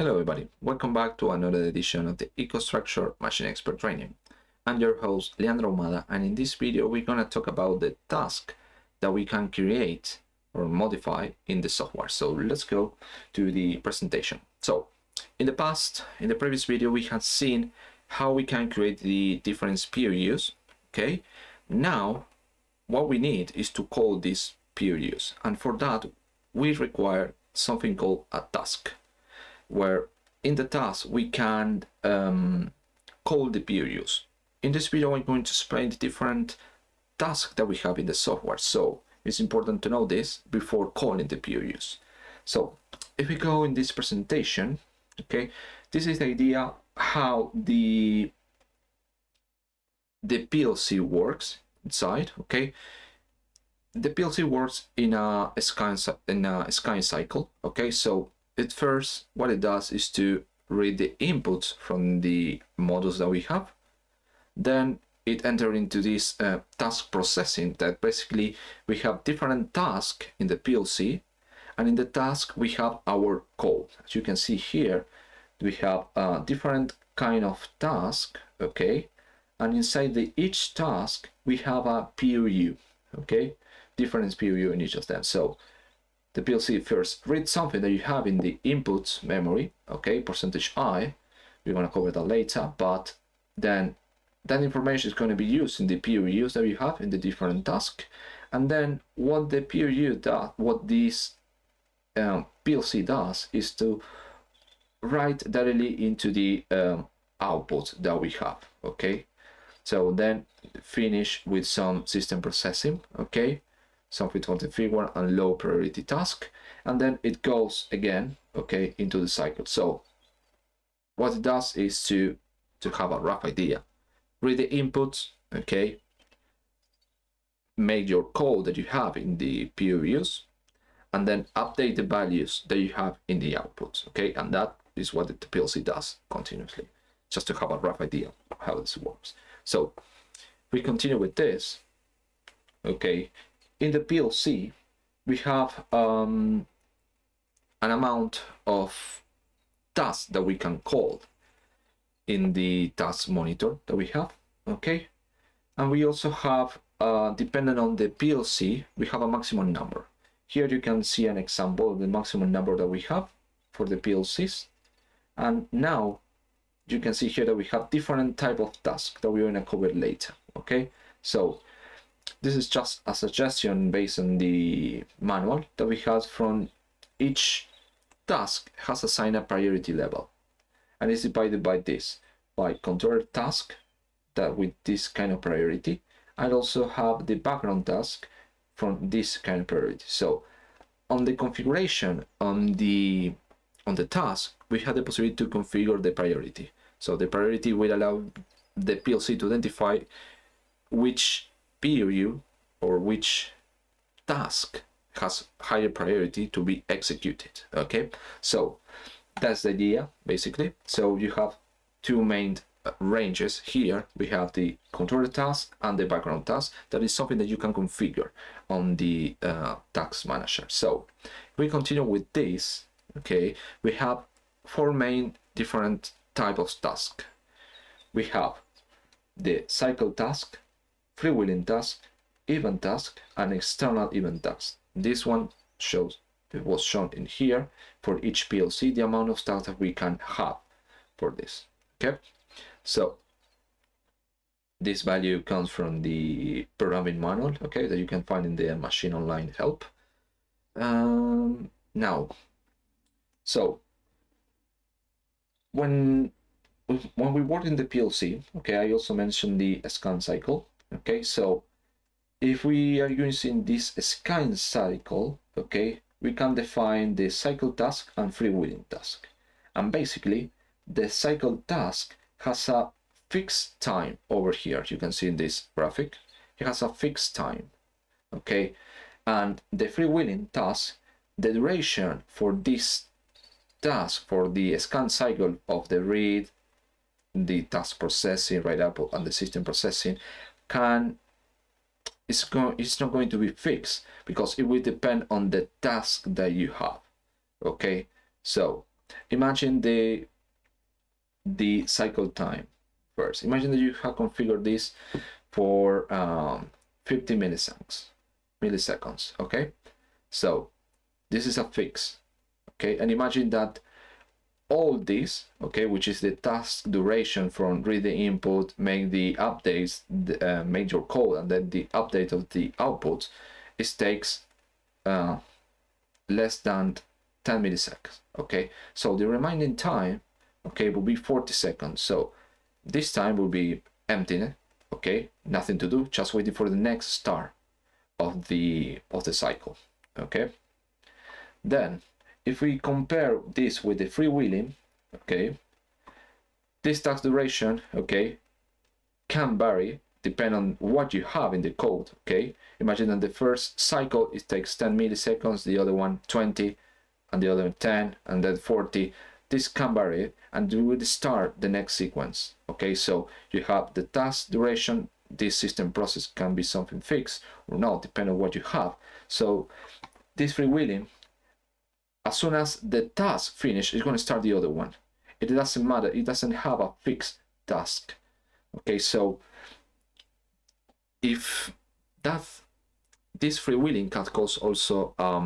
Hello everybody, welcome back to another edition of the EcoStruxure Machine Expert Training. I'm your host Leandro Ahumada, and in this video we're going to talk about the task that we can create or modify in the software. So let's go to the presentation. So in the previous video we had seen how we can create the different POUs. Okay, now what we need is to call these POUs, and for that we require something called a task, where in the task we can call the POUs. In this video I'm going to explain the different tasks that we have in the software, so it's important to know this before calling the POUs. So if we go in this presentation, okay, this is the idea how the PLC works inside. Okay, the PLC works in a scan cycle. Okay, so at first, what it does is to read the inputs from the models that we have. Then it enters into this task processing, that basically we have different tasks in the PLC, and in the task we have our code. As you can see here, we have different kind of task, okay, and inside each task we have a POU, okay, different POU in each of them. So the PLC first reads something that you have in the inputs memory, okay, %i, we're going to cover that later, but then that information is going to be used in the POUs that you have in the different tasks. And then what the POU does, what this PLC does, is to write directly into the output that we have, okay. So then finish with some system processing, okay, something to configure and low priority task, and then it goes again, okay, into the cycle. So what it does is to have a rough idea, read the inputs, okay, make your code that you have in the POUs, and then update the values that you have in the outputs, okay, and that is what the PLC does continuously, just to have a rough idea how this works. So we continue with this, okay. In the PLC, we have an amount of tasks that we can call in the task monitor that we have, okay? And we also have, depending on the PLC, we have a maximum number. Here you can see an example of the maximum number that we have for the PLCs. And now you can see here that we have different type of tasks that we're gonna cover later, okay? So this is just a suggestion based on the manual that we had. From each task has assigned a priority level, and it's divided by this, by controller task that with this kind of priority, and also have the background task from this kind of priority. So on the configuration on the task, we had the possibility to configure the priority. So the priority will allow the PLC to identify which POU or which task has higher priority to be executed, okay? So that's the idea basically. So you have two main ranges here. We have the controller task and the background task. That is something that you can configure on the task manager. So we continue with this, okay? We have four main different types of tasks. We have the cycle task, freewheeling task, event task, and external event task. This one shows, it was shown in here for each PLC, the amount of tasks that we can have for this. Okay, so this value comes from the programming manual, okay, that you can find in the machine online help. Now, so when we work in the PLC, okay, I also mentioned the scan cycle. Okay, so if we are using this scan cycle, okay, we can define the cycle task and freewheeling task. And basically, the cycle task has a fixed time over here. You can see in this graphic, it has a fixed time, okay? And the freewheeling task, the duration for this task, for the scan cycle of the read, the task processing, write output, and the system processing, it's not going to be fixed, because it will depend on the task that you have, okay? So Imagine the cycle time first. Imagine that you have configured this for 50 milliseconds, okay? So this is a fix, okay? And imagine that all this, okay, which is the task duration from read the input, make the updates, the major code, and then the update of the outputs, it takes less than 10 milliseconds, okay? So the remaining time, okay, will be 40 seconds. So this time will be empty, okay? Nothing to do, just waiting for the next start of the cycle, okay? Then, if we compare this with the freewheeling, okay, this task duration, okay, can vary depending on what you have in the code, okay? Imagine that the first cycle, it takes 10 milliseconds, the other one 20, and the other 10, and then 40. This can vary, and we will start the next sequence, okay? So you have the task duration, this system process can be something fixed or not, depending on what you have. So this freewheeling, as soon as the task finishes, it's going to start the other one. It doesn't matter. It doesn't have a fixed task. Okay, so if that this freewheeling can cause also a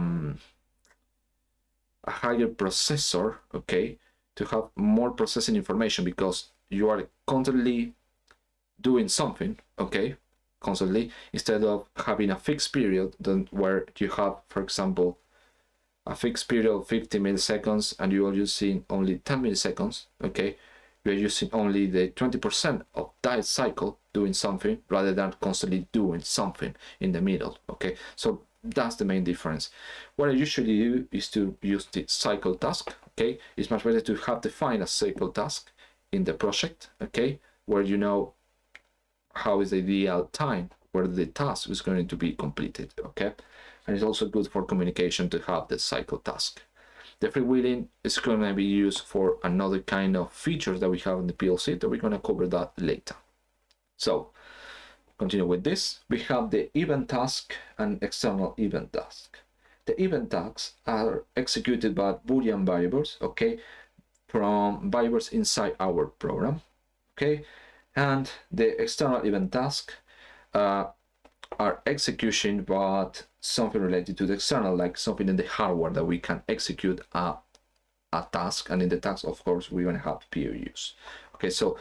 higher processor, okay, to have more processing information because you are constantly doing something, okay, constantly, instead of having a fixed period then where you have, for example, a fixed period of 50 milliseconds and you are using only 10 milliseconds, okay? You are using only the 20% of that cycle doing something rather than constantly doing something in the middle, okay? So that's the main difference. What I usually do is to use the cycle task, okay? It's much better to have defined a cycle task in the project, okay? Where you know how is the ideal time where the task is going to be completed, okay? And it's also good for communication to have the cycle task. The freewheeling is going to be used for another kind of features that we have in the PLC that we're going to cover that later. So, continue with this. We have the event task and external event task. The event tasks are executed by Boolean variables, okay, from variables inside our program, okay, and the external event task are execution but something related to the external, like something in the hardware that we can execute a task, and in the task of course we're going to have POUs. Okay, so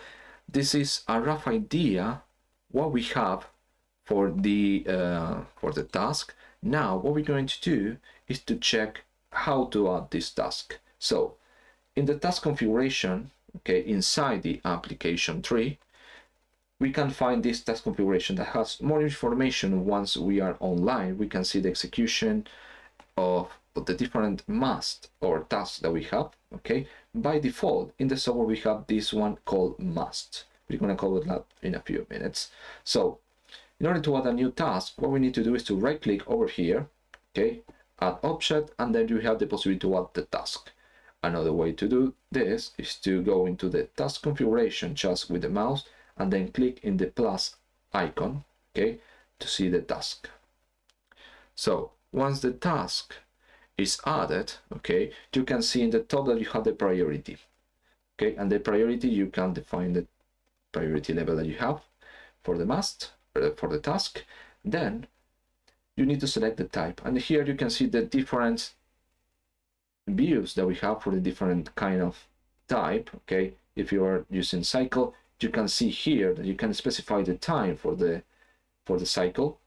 this is a rough idea what we have for the task. Now what we're going to do is to check how to add this task. So in the task configuration, okay, inside the application tree, we can find this task configuration that has more information. Once we are online, we can see the execution of the different must or tasks that we have, okay? By default, in the software, we have this one called must. We're gonna cover that in a few minutes. So in order to add a new task, what we need to do is to right-click over here, okay? Add object, and then you have the possibility to add the task. Another way to do this is to go into the task configuration just with the mouse, and then click in the plus icon, okay, to see the task. So once the task is added, okay, you can see in the top that you have the priority, okay, and the priority, you can define the priority level that you have for the must, for the task. Then you need to select the type, and here you can see the different views that we have for the different kind of type, okay? If you are using cycle, you can see here that you can specify the time for the cycle.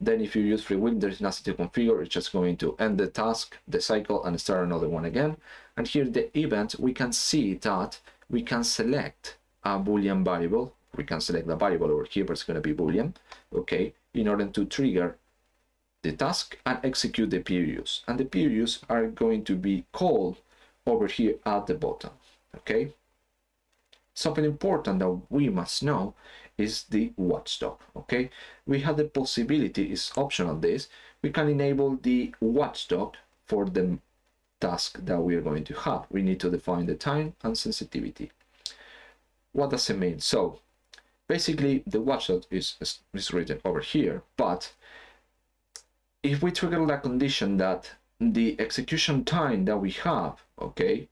Then if you use freewheeling, there's nothing to configure. It's just going to end the task, the cycle, and start another one again. And here the event, we can see that we can select a Boolean variable. We can select a variable over here, but it's going to be Boolean, okay, in order to trigger the task and execute the POUs. And the POUs are going to be called over here at the bottom, okay? Something important that we must know is the watchdog, okay? We have the possibility, it's optional this, we can enable the watchdog for the task that we are going to have. We need to define the time and sensitivity. What does it mean? So basically the watchdog is written over here, but if we trigger the condition that the execution time that we have, okay,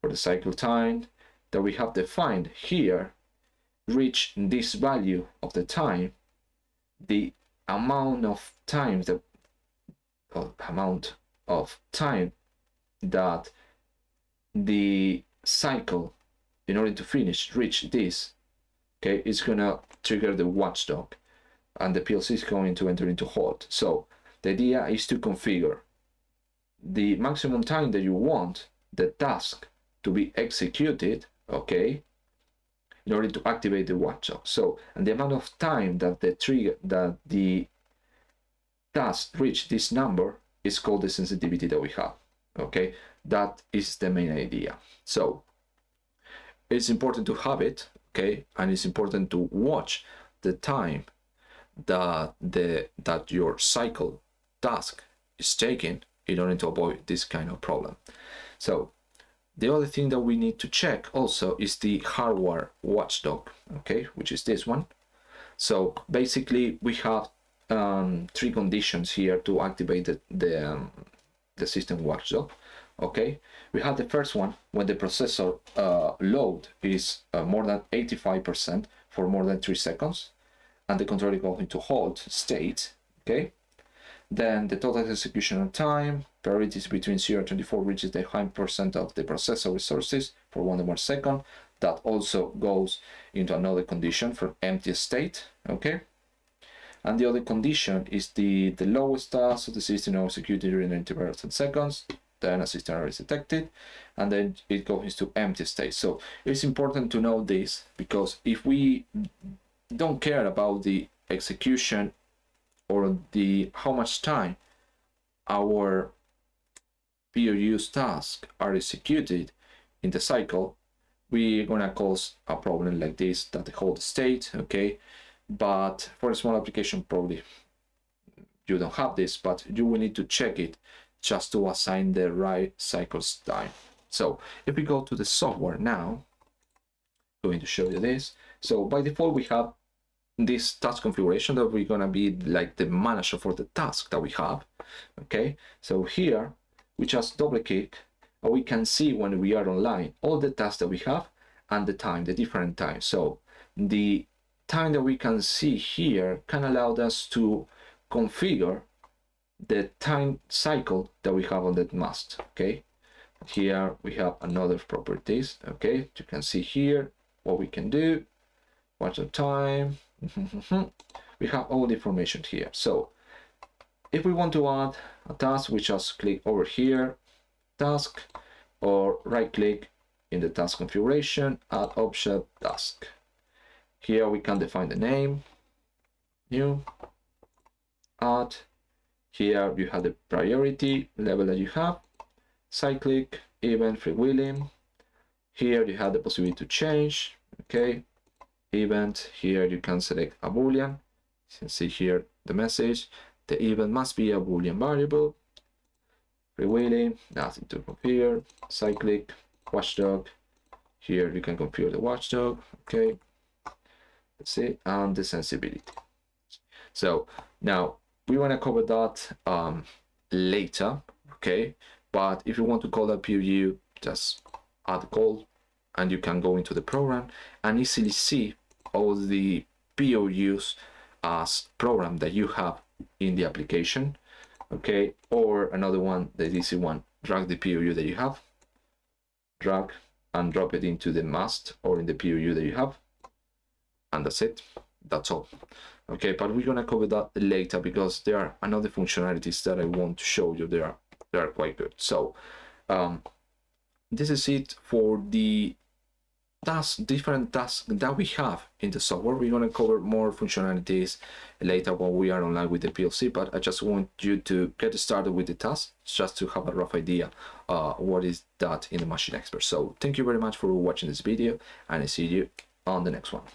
for the cycle time that we have defined here, reach this value of the time, the amount of time, the amount of time that the cycle, in order to finish, reach this, okay, it's gonna trigger the watchdog, and the PLC is going to enter into hold. So the idea is to configure the maximum time that you want the task to be executed, okay, in order to activate the watchdog. So, and the amount of time that the trigger, that the task reach this number, is called the sensitivity that we have, okay? That is the main idea. So it's important to have it, okay? And it's important to watch the time that your cycle task is taking in order to avoid this kind of problem. So the other thing that we need to check also is the hardware watchdog, okay, which is this one. So basically we have three conditions here to activate the system watchdog, okay? We have the first one, when the processor load is more than 85% for more than 3 seconds, and the controller going to hold state, okay? Then the total execution time, priorities between 0 and 24 reaches the 100% of the processor resources for 1 more second. That also goes into another condition for empty state, okay? And the other condition is the lowest task of the system executed during 90% seconds, then a system error is detected, and then it goes into empty state. So it's important to know this, because if we don't care about the execution or the how much time our POU's tasks are executed in the cycle, we're gonna cause a problem like this that the whole state, okay? But for a small application, probably you don't have this, but you will need to check it just to assign the right cycle's time. So if we go to the software now, I'm going to show you this. So by default, we have this task configuration that we're gonna be like the manager for the task that we have, okay? So here, we just double click, and we can see when we are online, all the tasks that we have and the time, the different times. So the time that we can see here can allow us to configure the time cycle that we have on that mast, okay? Here we have another properties, okay? You can see here what we can do, what's the time. We have all the information here. So if we want to add a task, we just click over here, task, or right click in the task configuration, add option task. Here we can define the name, new, add. Here you have the priority level that you have, cyclic, event, freewheeling. Here you have the possibility to change, okay? Event, here you can select a boolean. You can see here the message, the event must be a boolean variable. Freewheeling, nothing to configure. Cyclic, watchdog, here you can configure the watchdog, okay? Let's see, and the sensibility. So now we want to cover that later, okay? But if you want to call that POU, just add a call, and you can go into the program and easily see all the POUs as program that you have in the application, okay? Or another one, the easy one, drag the POU that you have, drag and drop it into the mast or in the POU that you have, and that's it, that's all, okay? But we're gonna cover that later, because there are another functionalities that I want to show you. They are quite good. So this is it for the tasks, different tasks that we have in the software. We're going to cover more functionalities later when we are online with the PLC, but I just want you to get started with the tasks, just to have a rough idea what is that in the Machine Expert. So thank you very much for watching this video, and I see you on the next one.